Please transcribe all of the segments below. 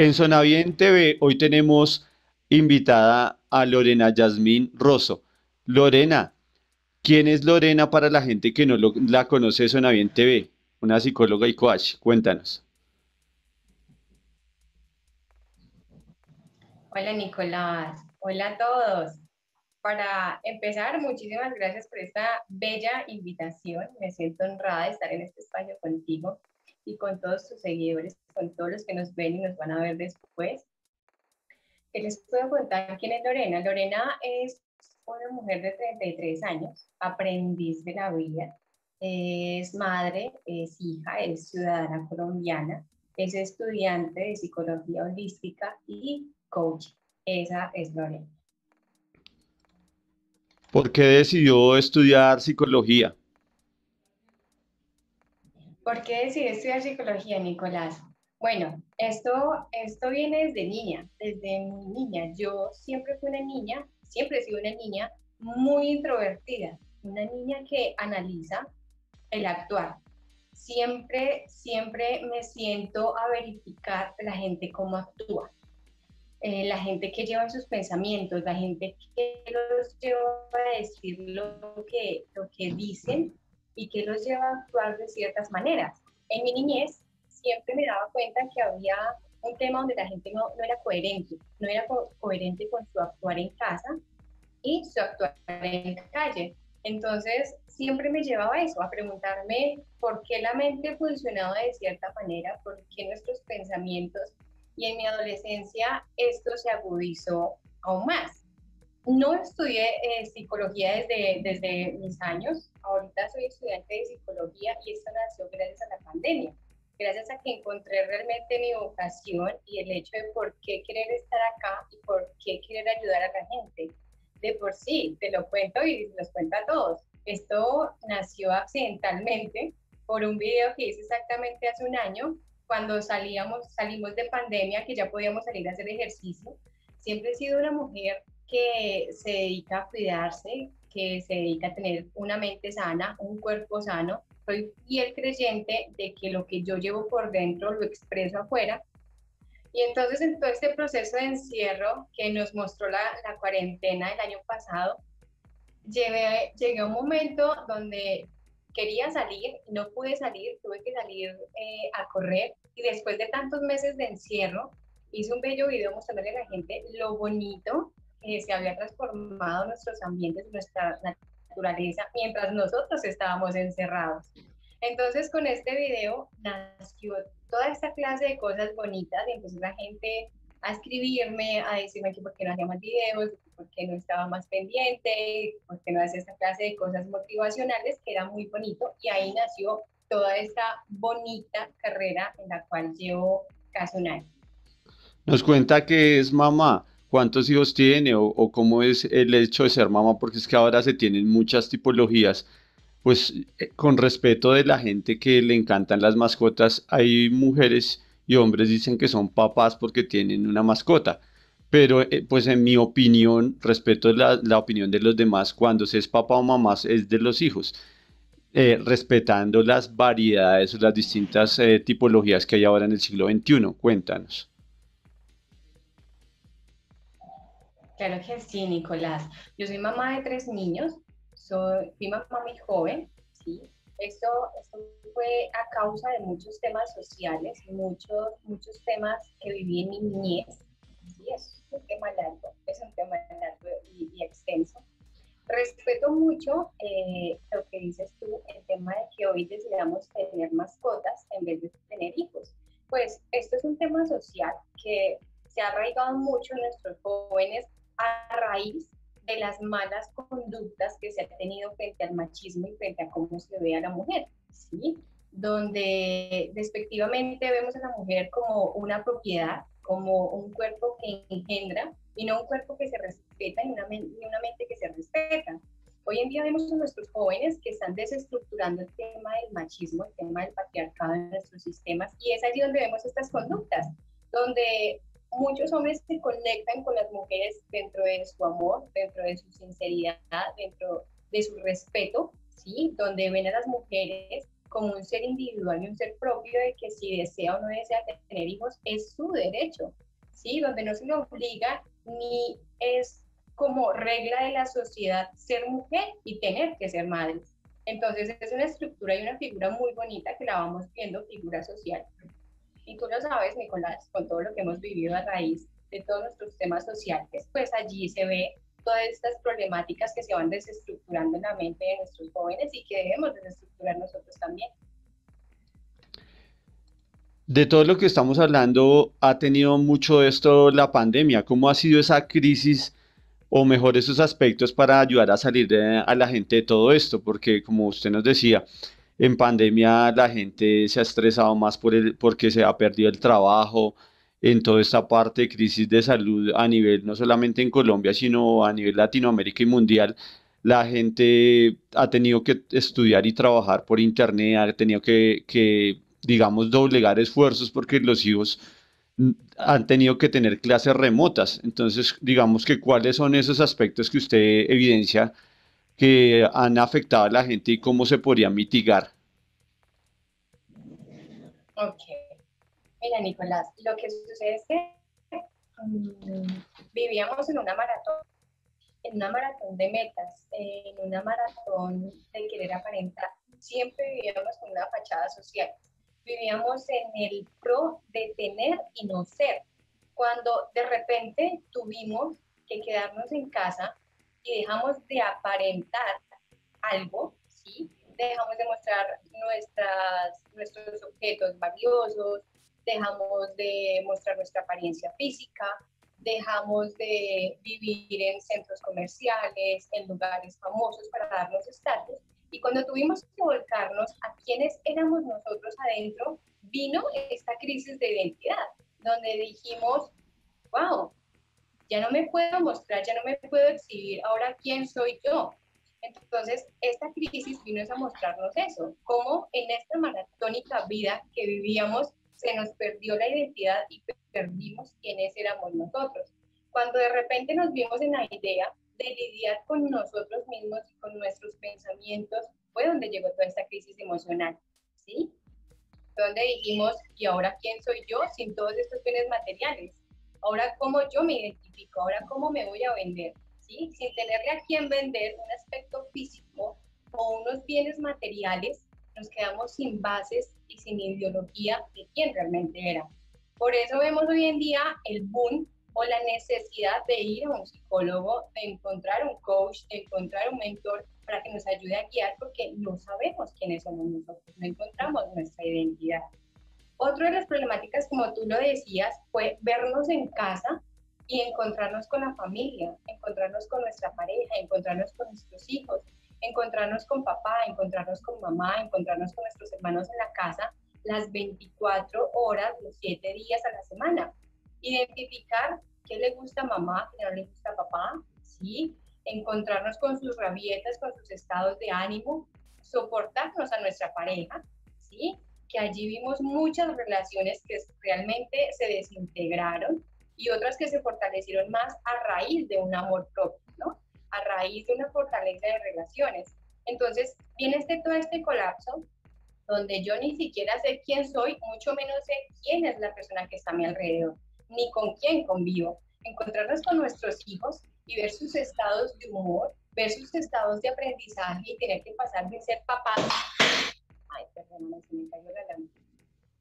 En Zona Bien TV hoy tenemos invitada a Lorena Jazmín Rozo. Lorena, ¿quién es Lorena para la gente que no la conoce de Zona Bien TV? Una psicóloga y coach, cuéntanos. Hola Nicolás, hola a todos. Para empezar, muchísimas gracias por esta bella invitación. Me siento honrada de estar en este espacio contigo y con todos sus seguidores, con todos los que nos ven y nos van a ver después. ¿Qué les puedo contar? ¿Quién es Lorena? Lorena es una mujer de 33 años, aprendiz de la vida, es madre, es hija, es ciudadana colombiana, es estudiante de psicología holística y coach. Esa es Lorena. ¿Por qué decidió estudiar psicología? ¿Por qué decidí estudiar psicología, Nicolás? Bueno, esto viene desde niña, desde mi niña. Yo siempre fui una niña, siempre he sido una niña muy introvertida, una niña que analiza el actuar. Siempre me siento a verificar la gente cómo actúa, la gente que lleva sus pensamientos, la gente que los lleva a decir lo que dicen, y que los lleva a actuar de ciertas maneras. En mi niñez siempre me daba cuenta que había un tema donde la gente no era coherente, no era coherente con su actuar en casa y su actuar en calle. Entonces siempre me llevaba a eso, a preguntarme por qué la mente funcionaba de cierta manera, por qué nuestros pensamientos, y en mi adolescencia esto se agudizó aún más. No estudié psicología desde mis años. Ahorita soy estudiante de psicología y esto nació gracias a la pandemia, gracias a que encontré realmente mi vocación y el hecho de por qué querer estar acá y por qué querer ayudar a la gente. De por sí, te lo cuento y los cuento a todos. Esto nació accidentalmente por un video que hice exactamente hace un año, cuando salimos de pandemia, que ya podíamos salir a hacer ejercicio. Siempre he sido una mujer que se dedica a cuidarse, que se dedica a tener una mente sana, un cuerpo sano. Soy fiel creyente de que lo que yo llevo por dentro lo expreso afuera. Y entonces en todo este proceso de encierro que nos mostró la cuarentena del año pasado, llegué a un momento donde quería salir, no pude salir, tuve que salir a correr. Y después de tantos meses de encierro, hice un bello video mostrándole a la gente lo bonito que se había transformado nuestros ambientes, nuestra naturaleza, mientras nosotros estábamos encerrados. Entonces, con este video nació toda esta clase de cosas bonitas, y empezó la gente a escribirme, a decirme que por qué no hacía más videos, por qué no estaba más pendiente, por qué no hacía esta clase de cosas motivacionales, que era muy bonito, y ahí nació toda esta bonita carrera en la cual llevo casi un año. Nos cuenta que es mamá. ¿Cuántos hijos tiene o cómo es el hecho de ser mamá? Porque es que ahora se tienen muchas tipologías. Pues con respeto de la gente que le encantan las mascotas, hay mujeres y hombres dicen que son papás porque tienen una mascota. Pero pues en mi opinión, respeto la opinión de los demás, cuando se es papá o mamá es de los hijos. Respetando las variedades o las distintas tipologías que hay ahora en el siglo XXI. Cuéntanos. Claro que sí, Nicolás. Yo soy mamá de 3 niños, fui mamá muy joven, ¿sí? Esto fue a causa de muchos temas sociales, muchos temas que viví en mi niñez, ¿sí? Es un tema largo y extenso. Respeto mucho lo que dices tú, el tema de que hoy decidamos tener mascotas en vez de tener hijos. Pues esto es un tema social que se ha arraigado mucho en nuestros jóvenes, a raíz de las malas conductas que se ha tenido frente al machismo y frente a cómo se ve a la mujer, ¿sí? Donde despectivamente vemos a la mujer como una propiedad, como un cuerpo que engendra y no un cuerpo que se respeta ni una mente que se respeta. Hoy en día vemos a nuestros jóvenes que están desestructurando el tema del machismo, el tema del patriarcado en nuestros sistemas, y es allí donde vemos estas conductas, donde muchos hombres se conectan con las mujeres dentro de su amor, dentro de su sinceridad, dentro de su respeto, ¿sí? Donde ven a las mujeres como un ser individual y un ser propio, de que si desea o no desea tener hijos es su derecho, ¿sí? Donde no se le obliga ni es como regla de la sociedad ser mujer y tener que ser madre. Entonces es una estructura y una figura muy bonita que la vamos viendo, figura social. Y tú lo sabes, Nicolás, con todo lo que hemos vivido a raíz de todos nuestros temas sociales, pues allí se ve todas estas problemáticas que se van desestructurando en la mente de nuestros jóvenes y que debemos desestructurar nosotros también. De todo lo que estamos hablando, ha tenido mucho esto la pandemia. ¿Cómo ha sido esa crisis, o mejor esos aspectos para ayudar a salir a la gente de todo esto? Porque como usted nos decía, en pandemia la gente se ha estresado más porque se ha perdido el trabajo, en toda esta parte de crisis de salud a nivel, no solamente en Colombia, sino a nivel Latinoamérica y mundial. La gente ha tenido que estudiar y trabajar por internet, ha tenido que digamos, doblegar esfuerzos porque los hijos han tenido que tener clases remotas. Entonces, digamos que cuáles son esos aspectos que usted evidencia que han afectado a la gente y cómo se podría mitigar. Ok. Mira, Nicolás, lo que sucede es que vivíamos en una maratón de metas, en una maratón de querer aparentar. Siempre vivíamos con una fachada social. Vivíamos en el pro de tener y no ser. Cuando de repente tuvimos que quedarnos en casa y dejamos de aparentar algo, ¿sí? Dejamos de mostrar nuestros objetos valiosos, dejamos de mostrar nuestra apariencia física, dejamos de vivir en centros comerciales, en lugares famosos para darnos estatus. Y cuando tuvimos que volcarnos a quienes éramos nosotros adentro, vino esta crisis de identidad, donde dijimos, wow, ya no me puedo mostrar, ya no me puedo exhibir, ahora quién soy yo. Entonces, esta crisis vino a mostrarnos eso, cómo en esta maratónica vida que vivíamos, se nos perdió la identidad y perdimos quiénes éramos nosotros. Cuando de repente nos vimos en la idea de lidiar con nosotros mismos y con nuestros pensamientos, fue donde llegó toda esta crisis emocional, ¿sí? Donde dijimos, ¿y ahora quién soy yo sin todos estos bienes materiales? Ahora, ¿cómo yo me identifico? Ahora, ¿cómo me voy a vender? ¿Sí? Sin tenerle a quién vender un aspecto físico o unos bienes materiales, nos quedamos sin bases y sin ideología de quién realmente era. Por eso vemos hoy en día el boom o la necesidad de ir a un psicólogo, de encontrar un coach, de encontrar un mentor para que nos ayude a guiar, porque no sabemos quiénes somos nosotros, no encontramos nuestra identidad. Otra de las problemáticas, como tú lo decías, fue vernos en casa y encontrarnos con la familia, encontrarnos con nuestra pareja, encontrarnos con nuestros hijos, encontrarnos con papá, encontrarnos con mamá, encontrarnos con nuestros hermanos en la casa, las 24 horas, los 7 días a la semana. Identificar qué le gusta a mamá, qué no le gusta a papá, ¿sí? Encontrarnos con sus rabietas, con sus estados de ánimo, soportarnos a nuestra pareja, ¿sí? Que allí vimos muchas relaciones que realmente se desintegraron y otras que se fortalecieron más a raíz de un amor propio, ¿no? A raíz de una fortaleza de relaciones. Entonces, viene todo este colapso donde yo ni siquiera sé quién soy, mucho menos sé quién es la persona que está a mi alrededor, ni con quién convivo. Encontrarnos con nuestros hijos y ver sus estados de humor, ver sus estados de aprendizaje y tener que pasar de ser papá. Ay, perdón, se me cayó la lámpara.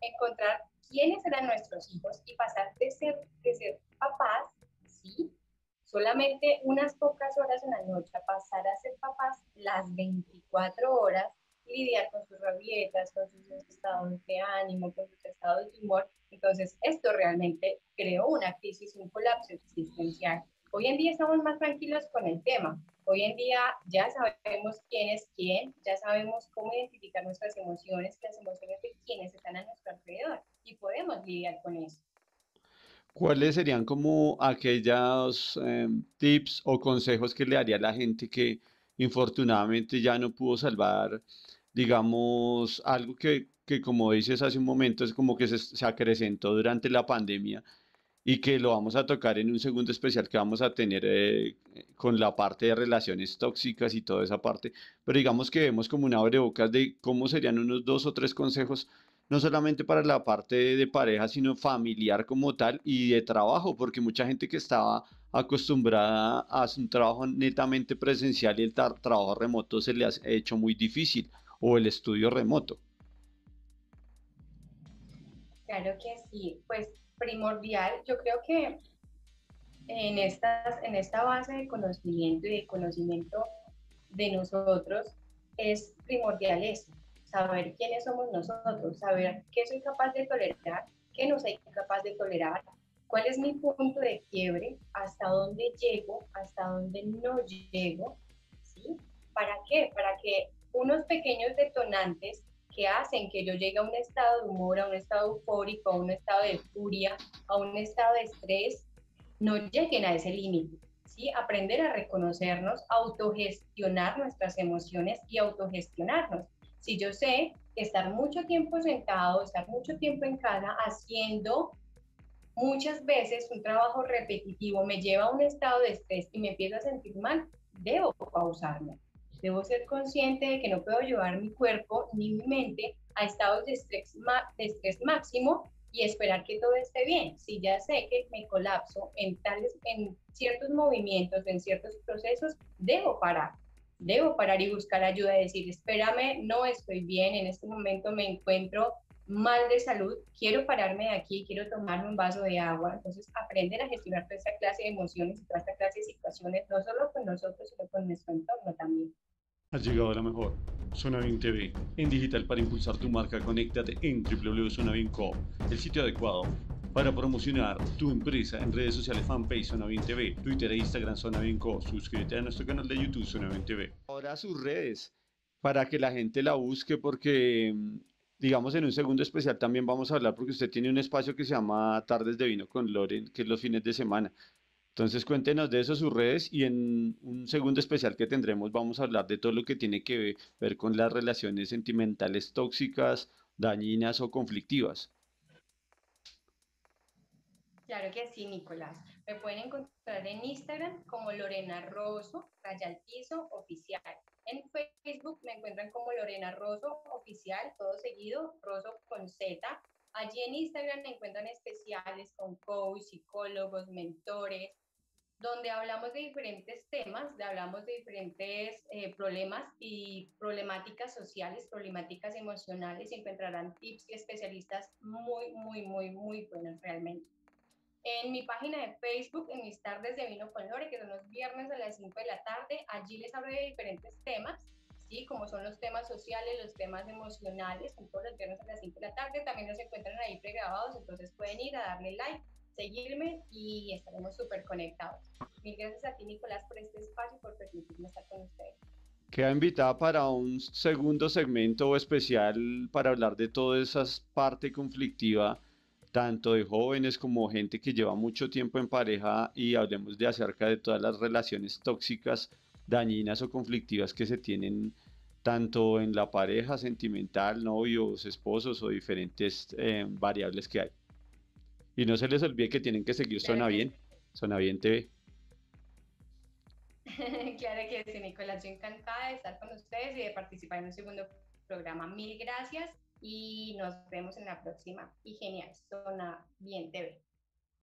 Encontrar quiénes eran nuestros hijos y pasar de ser papás, ¿sí? Solamente unas pocas horas en la noche, pasar a ser papás las 24 horas, lidiar con sus rabietas, con sus estados de ánimo, con sus estados de humor. Entonces, esto realmente creó una crisis, un colapso existencial. Hoy en día estamos más tranquilos con el tema. Hoy en día ya sabemos quién es quién, ya sabemos cómo identificar nuestras emociones, las emociones de quienes están a nuestro alrededor, y podemos lidiar con eso. ¿Cuáles serían como aquellos tips o consejos que le daría a la gente que infortunadamente ya no pudo salvar, digamos, algo que como dices hace un momento, es como que se acrecentó durante la pandemia y que lo vamos a tocar en un segundo especial que vamos a tener con la parte de relaciones tóxicas y toda esa parte, pero digamos que vemos como un abrebocas de cómo serían unos 2 o 3 consejos, no solamente para la parte de pareja, sino familiar como tal y de trabajo, porque mucha gente que estaba acostumbrada a un trabajo netamente presencial y el trabajo remoto se le ha hecho muy difícil, o el estudio remoto. Claro que sí, pues primordial, yo creo que en esta base de conocimiento y de conocimiento de nosotros es primordial eso, saber quiénes somos nosotros, saber qué soy capaz de tolerar, qué no soy capaz de tolerar, cuál es mi punto de quiebre, hasta dónde llego, hasta dónde no llego, ¿sí? ¿Para qué? Para que unos pequeños detonantes que hacen que yo llegue a un estado de humor, a un estado eufórico, a un estado de furia, a un estado de estrés, no lleguen a ese límite, ¿sí? Aprender a reconocernos, autogestionar nuestras emociones y autogestionarnos. Si yo sé que estar mucho tiempo sentado, estar mucho tiempo en casa haciendo muchas veces un trabajo repetitivo me lleva a un estado de estrés y me empiezo a sentir mal, debo pausarme. Debo ser consciente de que no puedo llevar mi cuerpo ni mi mente a estados de estrés máximo y esperar que todo esté bien. Si ya sé que me colapso en ciertos movimientos, en ciertos procesos, debo parar y buscar ayuda, decir, espérame, no estoy bien, en este momento me encuentro mal de salud, quiero pararme de aquí, quiero tomarme un vaso de agua. Entonces, aprender a gestionar toda esta clase de emociones y toda esta clase de situaciones, no solo con nosotros, sino con nuestro entorno también. Has llegado a la mejor. Zona Bien TV, en digital para impulsar tu marca. Conéctate en www.zonabienco, el sitio adecuado para promocionar tu empresa en redes sociales, fanpage Zona Bien TV, Twitter e Instagram Zona Bienco. Suscríbete a nuestro canal de YouTube Zona Bien TV. Ahora sus redes, para que la gente la busque, porque digamos en un segundo especial también vamos a hablar, porque usted tiene un espacio que se llama Tardes de Vino con Lore, que es los fines de semana. Entonces cuéntenos de eso, sus redes, y en un segundo especial que tendremos vamos a hablar de todo lo que tiene que ver con las relaciones sentimentales tóxicas, dañinas o conflictivas. Claro que sí, Nicolás. Me pueden encontrar en Instagram como Lorena Rosso, Raya al Piso Oficial. En Facebook me encuentran como Lorena Rosso Oficial, todo seguido, Rosso con Z. Allí en Instagram me encuentran especiales con coach, psicólogos, mentores, donde hablamos de diferentes temas, hablamos de diferentes problemas y problemáticas sociales, problemáticas emocionales. Encontrarán tips y especialistas muy buenos realmente. En mi página de Facebook, en mis Tardes de Vino con Lore, que son los viernes a las 5 de la tarde, allí les hablo de diferentes temas, ¿sí? Como son los temas sociales, los temas emocionales, son todos los viernes a las 5 de la tarde, también los encuentran ahí pregrabados, entonces pueden ir a darle like, seguirme y estaremos súper conectados. Mil gracias a ti, Nicolás, por este espacio y por permitirme estar con ustedes. Queda invitada para un segundo segmento especial para hablar de toda esa parte conflictiva, tanto de jóvenes como gente que lleva mucho tiempo en pareja, y hablemos de acerca de todas las relaciones tóxicas, dañinas o conflictivas que se tienen tanto en la pareja sentimental, novios, esposos o diferentes variables que hay. Y no se les olvide que tienen que seguir Zona Bien, Zona Bien TV. Claro que sí, Nicolás, yo encantada de estar con ustedes y de participar en un segundo programa. Mil gracias. Y nos vemos en la próxima. Y genial, Zona Bien TV.